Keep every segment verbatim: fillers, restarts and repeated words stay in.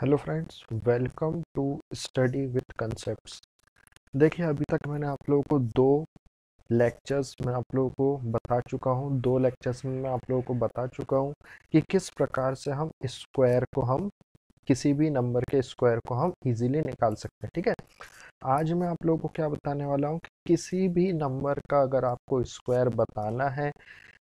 Hello friends, welcome to study with concepts. देखिए, अभी तक मैंने आप लोगों को दो लेक्चर्स में आप लोगों को बता चुका हूँ दो लेक्चर्स में मैं आप लोगों को बता चुका हूँ कि किस प्रकार से हम स्क्वायर को हम किसी भी नंबर के स्क्वायर को हम इजीली निकाल सकते हैं। ठीक है, आज मैं आप लोगों को क्या बताने वाला हूँ कि किसी भी नंबर का अगर आपको स्क्वायर बताना है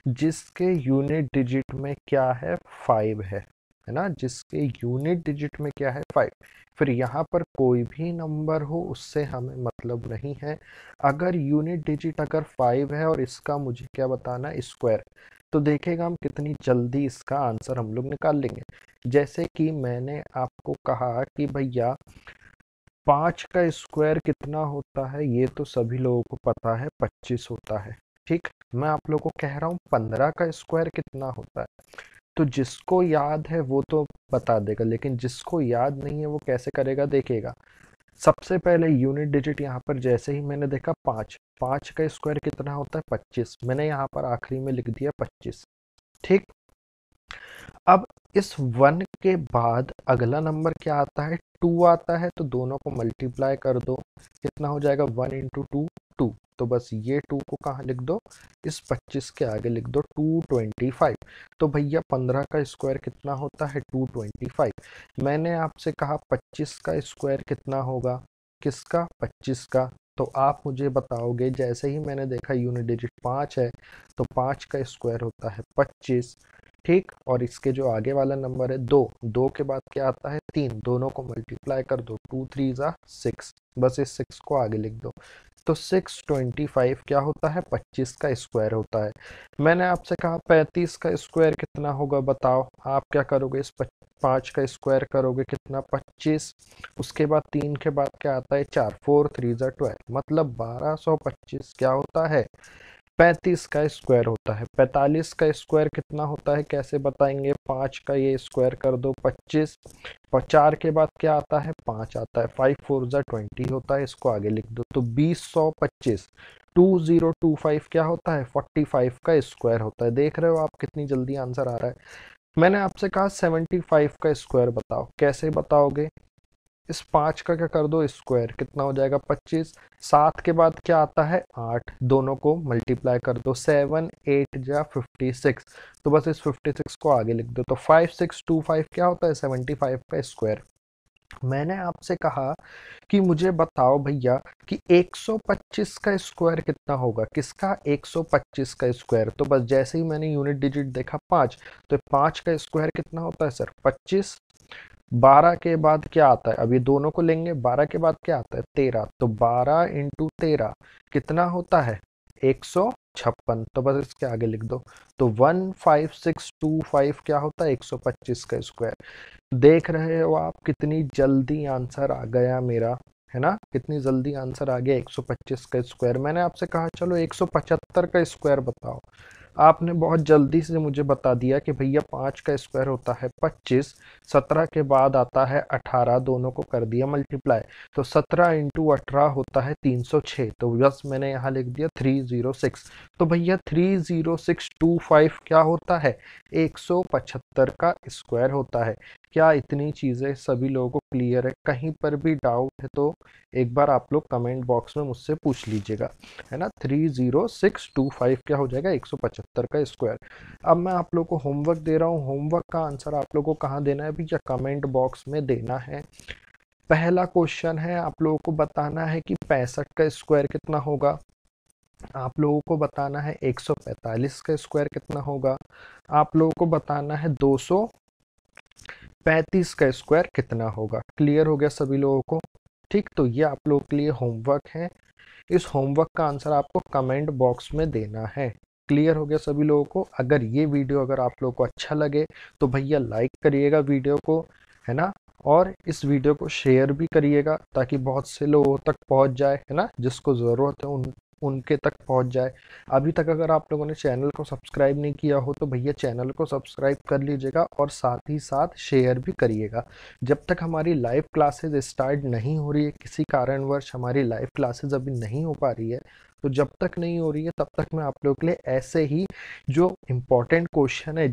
जिसके यूनिट डिजिट में क्या है, फाइव है है ना, जिसके यूनिट डिजिट में क्या है, फाइव। फिर यहाँ पर कोई भी नंबर हो उससे हमें मतलब नहीं है। अगर यूनिट डिजिट अगर फाइव है और इसका मुझे क्या बताना, स्क्वायर, तो देखेगा हम कितनी जल्दी इसका आंसर हम लोग निकाल लेंगे। जैसे कि मैंने आपको कहा कि भैया पाँच का स्क्वायर कितना होता है, ये तो सभी लोगों को पता है, पच्चीस होता है। ठीक, मैं आप लोगों को कह रहा हूँ पंद्रह का स्क्वायर कितना होता है, तो जिसको याद है वो तो बता देगा, लेकिन जिसको याद नहीं है वो कैसे करेगा, देखेगा। सबसे पहले यूनिट डिजिट यहाँ पर जैसे ही मैंने देखा पाँच, पाँच का स्क्वायर कितना होता है, पच्चीस, मैंने यहाँ पर आखिरी में लिख दिया पच्चीस। ठीक, अब इस वन के बाद अगला नंबर क्या आता है, टू आता है, तो दोनों को मल्टीप्लाई कर दो, कितना हो जाएगा, वन इंटू टू, टू। तो बस ये टू को कहाँ लिख दो, इस पच्चीस के आगे लिख दो, टू ट्वेंटी फाइव। तो भैया पंद्रह का स्क्वायर कितना होता है, टू ट्वेंटी फाइव। मैंने आपसे कहा पच्चीस का स्क्वायर कितना होगा, किसका, पच्चीस का। तो आप मुझे बताओगे, जैसे ही मैंने देखा यूनिट डिजिट पाँच है तो पाँच का स्क्वायर होता है पच्चीस। ठीक, और इसके जो आगे वाला नंबर है दो, दो के बाद क्या आता है, तीन, दोनों को मल्टीप्लाई कर दो, टू थ्री ज़ा सिक्स, बस इस सिक्स को आगे लिख दो, तो सिक्स ट्वेंटी फाइव क्या होता है, पच्चीस का स्क्वायर होता है। मैंने आपसे कहा पैंतीस का स्क्वायर कितना होगा, बताओ। आप क्या करोगे, इस पाँच का स्क्वायर करोगे कितना, पच्चीस, उसके बाद तीन के बाद क्या आता है, चार, फोर थ्री ज़ा ट्वेल्व, मतलब बारह सौ पच्चीस क्या होता है, पैंतीस का स्क्वायर होता है। पैंतालीस का स्क्वायर कितना होता है, कैसे बताएंगे, पाँच का ये स्क्वायर कर दो, पच्चीस, और चार के बाद क्या आता है, पाँच आता है, फाइव फोर ज़ा ट्वेंटी होता है, इसको आगे लिख दो, तो बीस सौ पच्चीस, टू ज़ीरो टू फाइव क्या होता है, फोर्टी फाइव का स्क्वायर होता है। देख रहे हो आप कितनी जल्दी आंसर आ रहा है। मैंने आपसे कहा सेवेंटी फाइव का स्क्वायर बताओ, कैसे बताओगे, इस पाँच का क्या कर दो, स्क्वायर, कितना हो जाएगा, पच्चीस, सात के बाद क्या आता है, आठ, दोनों को मल्टीप्लाई कर दो, सेवन एट जा फिफ्टी सिक्स, तो बस इस फिफ्टी सिक्स को आगे लिख दो, तो फाइव सिक्स टू फाइव क्या होता है, सेवेंटी फाइव का स्क्वायर। मैंने आपसे कहा कि मुझे बताओ भैया कि एक सौ पच्चीस का स्क्वायर कितना होगा, किसका, एक सौ पच्चीस का स्क्वायर। तो बस जैसे ही मैंने यूनिट डिजिट देखा पाँच, तो पाँच का स्क्वायर कितना होता है सर, पच्चीस, बारह के बाद क्या आता है, अब ये दोनों को लेंगे, बारह के बाद क्या आता है, तेरह, तो बारह इंटू तेरह कितना होता है, एक सौ छप्पन, तो बस इसके आगे लिख दो, तो one five six two five क्या होता है, एक सौ पच्चीस का स्क्वायर। देख रहे हो आप कितनी जल्दी आंसर आ गया मेरा, है ना, कितनी जल्दी आंसर आ गया, एक सौ पच्चीस का स्क्वायर। मैंने आपसे कहा चलो एक सौ पचहत्तर का स्क्वायर बताओ, आपने बहुत जल्दी से मुझे बता दिया कि भैया पाँच का स्क्वायर होता है पच्चीस, सत्रह के बाद आता है अठारह, दोनों को कर दिया मल्टीप्लाई, तो सत्रह इंटू अठारह होता है तीन सौ छः, तो बस मैंने यहाँ लिख दिया थ्री ज़ीरो सिक्स, तो भैया three zero six two five क्या होता है, एक सौ पचहत्तर का स्क्वायर होता है। क्या इतनी चीज़ें सभी लोगों को क्लियर है, कहीं पर भी डाउट है तो एक बार आप लोग कमेंट बॉक्स में मुझसे पूछ लीजिएगा, है ना। Three zero six two five क्या हो जाएगा, एक सौ पचहत्तर का स्क्वायर। अब मैं आप लोगों को होमवर्क दे रहा हूँ, होमवर्क का आंसर आप लोगों को कहाँ देना है भैया, कमेंट बॉक्स में देना है। पहला क्वेश्चन है, आप लोगों को बताना है कि पैंसठ का स्क्वायर कितना होगा, आप लोगों को बताना है एक सौ पैंतालीस का स्क्वायर कितना होगा, आप लोगों को बताना है दो सौ पैंतीस का स्क्वायर कितना होगा। क्लियर हो गया सभी लोगों को, ठीक, तो ये आप लोगों के लिए होमवर्क है, इस होमवर्क का आंसर आपको कमेंट बॉक्स में देना है। क्लियर हो गया सभी लोगों को। अगर ये वीडियो अगर आप लोगों को अच्छा लगे तो भैया लाइक करिएगा वीडियो को, है ना, और इस वीडियो को शेयर भी करिएगा ताकि बहुत से लोगों तक पहुंच जाए, है ना, जिसको ज़रूरत है उन उनके तक पहुंच जाए। अभी तक अगर आप लोगों ने चैनल को सब्सक्राइब नहीं किया हो तो भैया चैनल को सब्सक्राइब कर लीजिएगा और साथ ही साथ शेयर भी करिएगा। जब तक हमारी लाइव क्लासेज स्टार्ट नहीं हो रही है, किसी कारणवश हमारी लाइव क्लासेज अभी नहीं हो पा रही है, तो जब तक नहीं हो रही है तब तक मैं आप लोगों के लिए ऐसे ही जो इम्पॉर्टेंट क्वेश्चन है,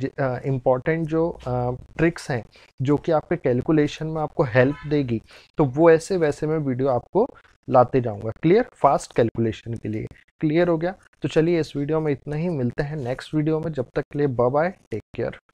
इम्पॉर्टेंट जो ट्रिक्स हैं जो कि आपके कैलकुलेशन में आपको हेल्प देगी, तो वो ऐसे वैसे मैं वीडियो आपको लाते जाऊंगा। क्लियर, फास्ट कैलकुलेशन के लिए। क्लियर हो गया? तो चलिए इस वीडियो में इतना ही, मिलते हैं नेक्स्ट वीडियो में। जब तक के लिए बाय बाय, टेक केयर।